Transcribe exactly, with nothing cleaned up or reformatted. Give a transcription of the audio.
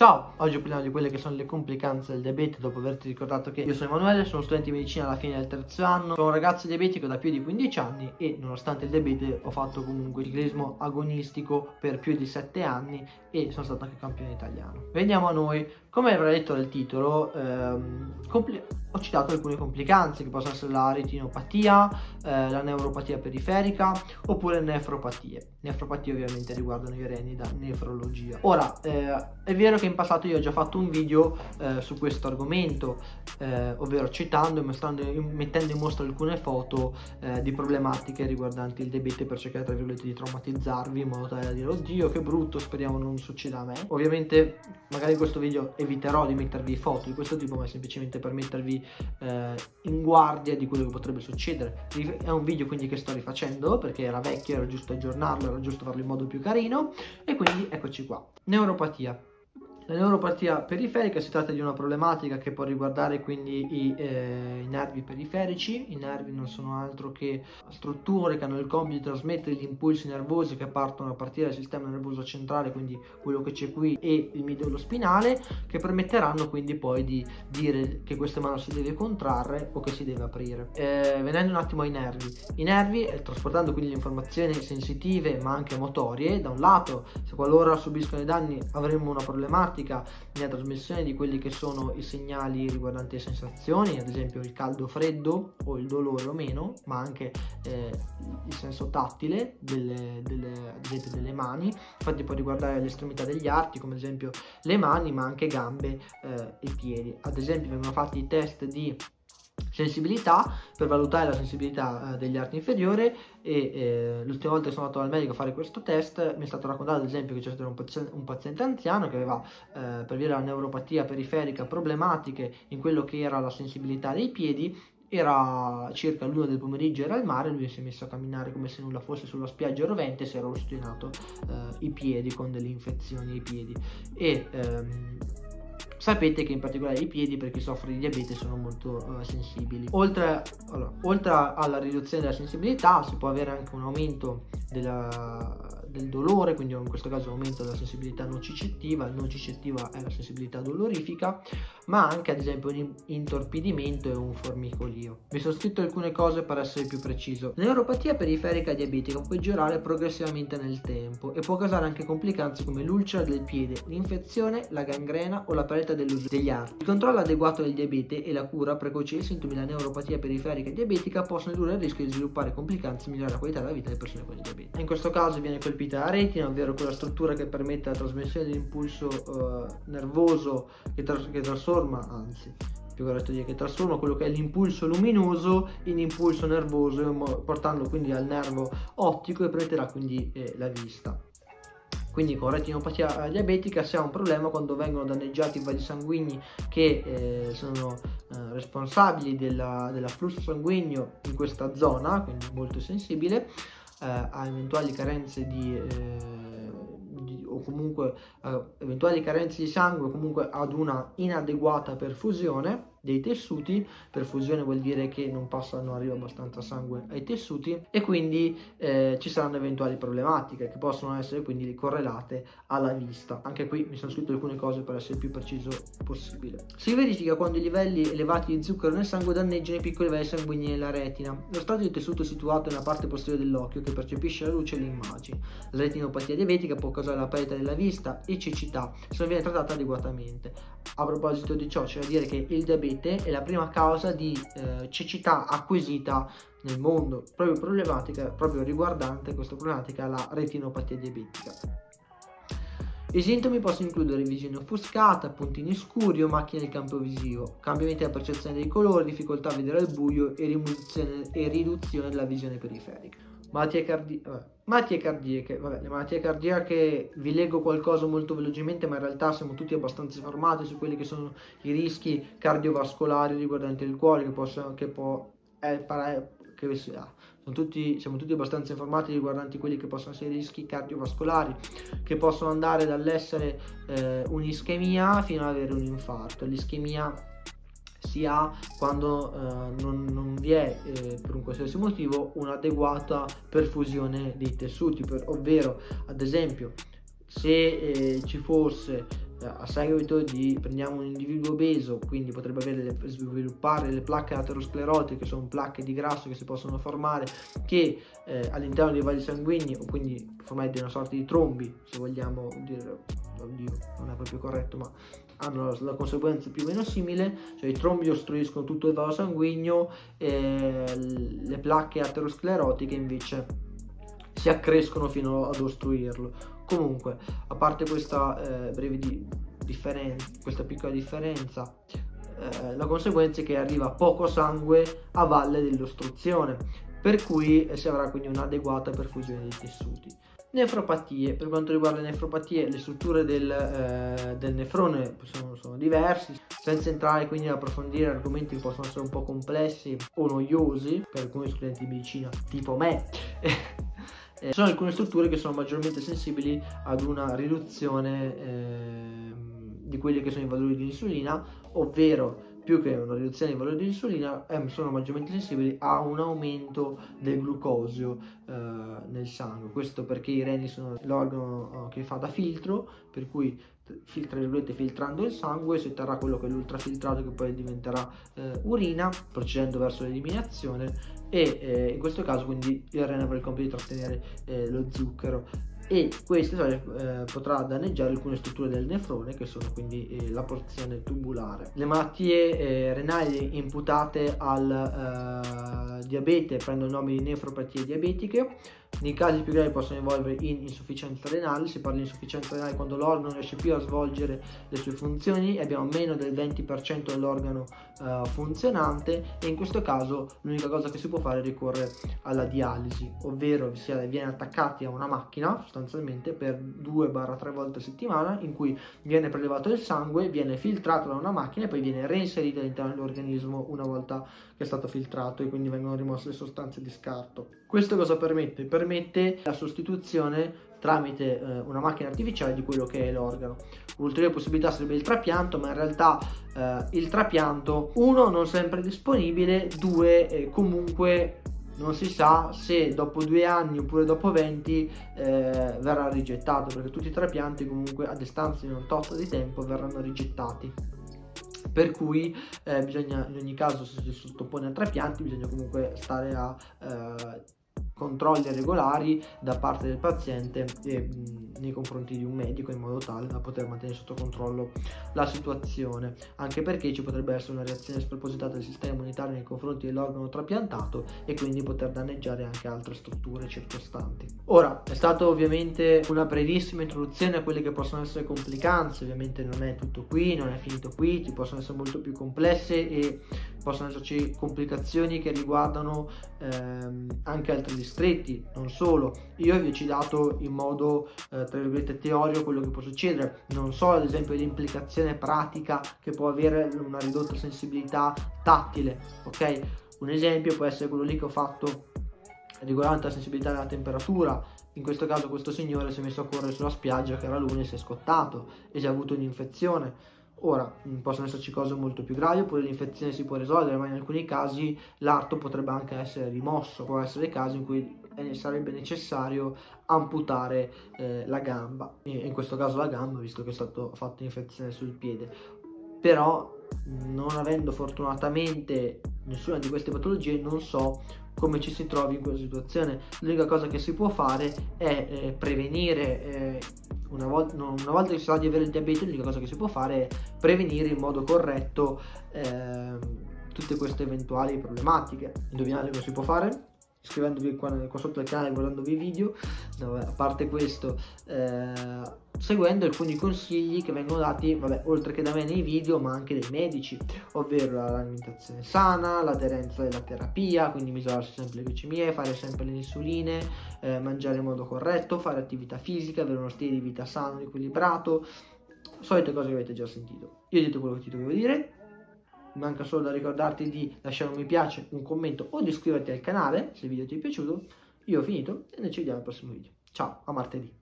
Ciao, oggi parliamo di quelle che sono le complicanze del diabete. Dopo averti ricordato che io sono Emanuele, sono studente di medicina alla fine del terzo anno, sono un ragazzo diabetico da più di quindici anni e nonostante il diabete ho fatto comunque il ciclismo agonistico per più di sette anni e sono stato anche campione italiano. Veniamo a noi. Come avrà detto dal titolo, ehm, ho citato alcune complicanze che possono essere la retinopatia, eh, la neuropatia periferica oppure nefropatie. Nefropatie ovviamente riguardano i reni da nefrologia. Ora, eh, è vero che in passato io ho già fatto un video eh, su questo argomento, eh, ovvero citando e mettendo in mostra alcune foto eh, di problematiche riguardanti il diabete per cercare tra virgolette di traumatizzarvi in modo tale da dire oddio che brutto, speriamo non succeda a me. Ovviamente magari in questo video eviterò di mettervi foto di questo tipo, ma è semplicemente per mettervi eh, in guardia di quello che potrebbe succedere. È un video quindi che sto rifacendo perché era vecchio, era giusto aggiornarlo, era giusto farlo in modo più carino e quindi eccoci qua. Neuropatia. La neuropatia periferica si tratta di una problematica che può riguardare quindi i, eh, i nervi periferici. I nervi non sono altro che strutture che hanno il compito di trasmettere gli impulsi nervosi che partono a partire dal sistema nervoso centrale, quindi quello che c'è qui, e il midollo spinale, che permetteranno quindi poi di dire che questa mano si deve contrarre o che si deve aprire. Eh, venendo un attimo ai nervi, i nervi eh, trasportando quindi le informazioni sensitive ma anche motorie, da un lato se qualora subiscono i danni avremo una problematica nella trasmissione di quelli che sono i segnali riguardanti le sensazioni, ad esempio il caldo freddo o il dolore o meno, ma anche eh, il senso tattile delle, delle, ad esempio delle mani. Infatti può riguardare le estremità degli arti come ad esempio le mani, ma anche gambe eh, e piedi. Ad esempio vengono fatti i test di sensibilità per valutare la sensibilità eh, degli arti inferiori e eh, l'ultima volta che sono andato al medico a fare questo test mi è stato raccontato ad esempio che c'è stato un paziente, un paziente anziano che aveva eh, per via della neuropatia periferica problematiche in quello che era la sensibilità dei piedi. Era circa l'una del pomeriggio, era al mare, lui si è messo a camminare come se nulla fosse sulla spiaggia rovente e si era rustinato eh, i piedi con delle infezioni ai piedi e ehm, sapete che in particolare i piedi per chi soffre di diabete sono molto uh, sensibili. Oltre, allora, oltre alla riduzione della sensibilità si può avere anche un aumento della, del dolore, quindi in questo caso un aumento della sensibilità nocicettiva. La nocicettiva è la sensibilità dolorifica, ma anche ad esempio un intorpidimento e un formicolio. Vi sono scritto alcune cose per essere più preciso. La neuropatia periferica diabetica può peggiorare progressivamente nel tempo e può causare anche complicanze come l'ulcera del piede, l'infezione, la gangrena o la perdita degli arti. Il controllo adeguato del diabete e la cura precoce dei sintomi della neuropatia periferica diabetica possono ridurre il rischio di sviluppare complicanze e migliorare la qualità della vita delle persone con il diabete. In questo caso viene colpita la retina, ovvero quella struttura che permette la trasmissione dell'impulso uh, nervoso che, tra che trasforma, anzi più corretto dire che trasforma quello che è l'impulso luminoso in impulso nervoso, portandolo quindi al nervo ottico e permetterà quindi eh, la vista. Quindi con retinopatia diabetica si ha un problema quando vengono danneggiati i vasi sanguigni che eh, sono eh, responsabili dell'afflusso sanguigno in questa zona, quindi molto sensibile, eh, a eventuali carenze di, eh, di o comunque eh, eventuali carenze di sangue o comunque ad una inadeguata perfusione dei tessuti. Perfusione vuol dire che non passa, non arriva abbastanza sangue ai tessuti e quindi eh, ci saranno eventuali problematiche che possono essere quindi correlate alla vista. Anche qui mi sono scritto alcune cose per essere il più preciso possibile. Si verifica quando i livelli elevati di zucchero nel sangue danneggiano i piccoli vasi sanguigni nella retina, lo strato di tessuto situato nella parte posteriore dell'occhio che percepisce la luce e le immagini. La retinopatia diabetica può causare la perdita della vista e cecità se non viene trattata adeguatamente. A proposito di ciò, c'è da dire che il diabete è la prima causa di eh, cecità acquisita nel mondo, proprio problematica, proprio riguardante questa problematica la retinopatia diabetica. I sintomi possono includere visione offuscata, puntini scuri o macchie nel campo visivo, cambiamenti della percezione dei colori, difficoltà a vedere al buio e riduzione, e riduzione della visione periferica. Malattie cardiache. Malattie cardiache, vabbè, le malattie cardiache vi leggo qualcosa molto velocemente, ma in realtà siamo tutti abbastanza informati su quelli che sono i rischi cardiovascolari riguardanti il cuore, che possono, che può, eh, che sia. Sono tutti, siamo tutti abbastanza informati riguardanti quelli che possono essere i rischi cardiovascolari, che possono andare dall'essere eh, un'ischemia fino ad avere un infarto. L'ischemia si ha quando eh, non, non vi è eh, per un qualsiasi motivo un'adeguata perfusione dei tessuti, per, ovvero ad esempio se eh, ci fosse a seguito di, prendiamo un individuo obeso, quindi potrebbe avere le, sviluppare le placche aterosclerotiche, sono placche di grasso che si possono formare, che eh, all'interno dei vasi sanguigni, o quindi formare una sorta di trombi, se vogliamo dire, oddio, non è proprio corretto, ma hanno la conseguenza più o meno simile, cioè i trombi ostruiscono tutto il vaso sanguigno, eh, le placche aterosclerotiche invece si accrescono fino ad ostruirlo. Comunque, a parte questa eh, breve di differenza, questa piccola differenza, eh, la conseguenza è che arriva poco sangue a valle dell'ostruzione, per cui eh, si avrà quindi un'adeguata perfusione dei tessuti. Nefropatie. Per quanto riguarda le nefropatie, le strutture del, eh, del nefrone sono, sono diverse, senza entrare quindi ad approfondire argomenti che possono essere un po' complessi o noiosi per alcuni studenti di medicina tipo me. Eh, sono alcune strutture che sono maggiormente sensibili ad una riduzione eh, di quelli che sono i valori di insulina, ovvero più che una riduzione dei valori di insulina eh, sono maggiormente sensibili a un aumento del glucosio eh, nel sangue. Questo perché i reni sono l'organo che fa da filtro, per cui tra virgolette filtrando il sangue si otterrà quello che è l'ultrafiltrato, che poi diventerà eh, urina, procedendo verso l'eliminazione, e eh, in questo caso quindi il rene avrà il compito di trattenere eh, lo zucchero, e questo cioè, eh, potrà danneggiare alcune strutture del nefrone, che sono quindi eh, la porzione tubulare. Le malattie eh, renali imputate al eh, diabete prendono il nome di nefropatie diabetiche. Nei casi più gravi possono evolvere in insufficienza renale. Si parla di insufficienza renale quando l'organo non riesce più a svolgere le sue funzioni e abbiamo meno del venti per cento dell'organo uh, funzionante, e in questo caso l'unica cosa che si può fare è ricorrere alla dialisi, ovvero si viene attaccati a una macchina sostanzialmente per due tre volte a settimana, in cui viene prelevato il sangue, viene filtrato da una macchina e poi viene reinserito all'interno dell'organismo una volta che è stato filtrato, e quindi vengono rimosse le sostanze di scarto. Questo cosa permette? permette permette la sostituzione tramite eh, una macchina artificiale di quello che è l'organo. Un'ulteriore possibilità sarebbe il trapianto, ma in realtà eh, il trapianto, uno, non sempre disponibile, due, eh, comunque non si sa se dopo due anni oppure dopo venti eh, verrà rigettato, perché tutti i trapianti comunque a distanza di un tot di tempo verranno rigettati. Per cui eh, bisogna, in ogni caso, se si sottopone a trapianti bisogna comunque stare a eh, controlli regolari da parte del paziente e mh, nei confronti di un medico, in modo tale da poter mantenere sotto controllo la situazione, anche perché ci potrebbe essere una reazione spropositata del sistema immunitario nei confronti dell'organo trapiantato e quindi poter danneggiare anche altre strutture circostanti. Ora, è stata ovviamente una brevissima introduzione a quelle che possono essere complicanze. Ovviamente non è tutto qui, non è finito qui, ci possono essere molto più complesse e possono esserci complicazioni che riguardano ehm, anche altri distretti, non solo. Io vi ho citato in modo eh, tra virgolette teorico quello che può succedere, non so ad esempio l'implicazione pratica che può avere una ridotta sensibilità tattile, ok? Un esempio può essere quello lì che ho fatto riguardante la sensibilità della temperatura. In questo caso questo signore si è messo a correre sulla spiaggia che era lunedì e si è scottato e si è avuto un'infezione. Ora, possono esserci cose molto più gravi, oppure l'infezione si può risolvere, ma in alcuni casi l'arto potrebbe anche essere rimosso. Può essere il caso in cui sarebbe necessario amputare eh, la gamba, in questo caso la gamba, visto che è stata fatta infezione sul piede. Però, non avendo fortunatamente nessuna di queste patologie, non so come ci si trovi in questa situazione. L'unica cosa che si può fare è eh, prevenire. Eh, Una volta, una volta che si sa di avere il diabete, l'unica cosa che si può fare è prevenire in modo corretto eh, tutte queste eventuali problematiche. Indovinate cosa si può fare? Iscrivendovi qua, qua sotto al canale, guardandovi i video. No, a parte questo, eh, seguendo alcuni consigli che vengono dati, vabbè, oltre che da me nei video, ma anche dai medici, ovvero l'alimentazione sana, l'aderenza della terapia, quindi misurarsi sempre le glicemie, fare sempre le insuline, eh, mangiare in modo corretto, fare attività fisica, avere uno stile di vita sano, equilibrato, solite cose che avete già sentito. Io ho detto quello che ti dovevo dire. Manca solo da ricordarti di lasciare un mi piace, un commento o di iscriverti al canale se il video ti è piaciuto. Io ho finito e noi ci vediamo al prossimo video. Ciao, a martedì.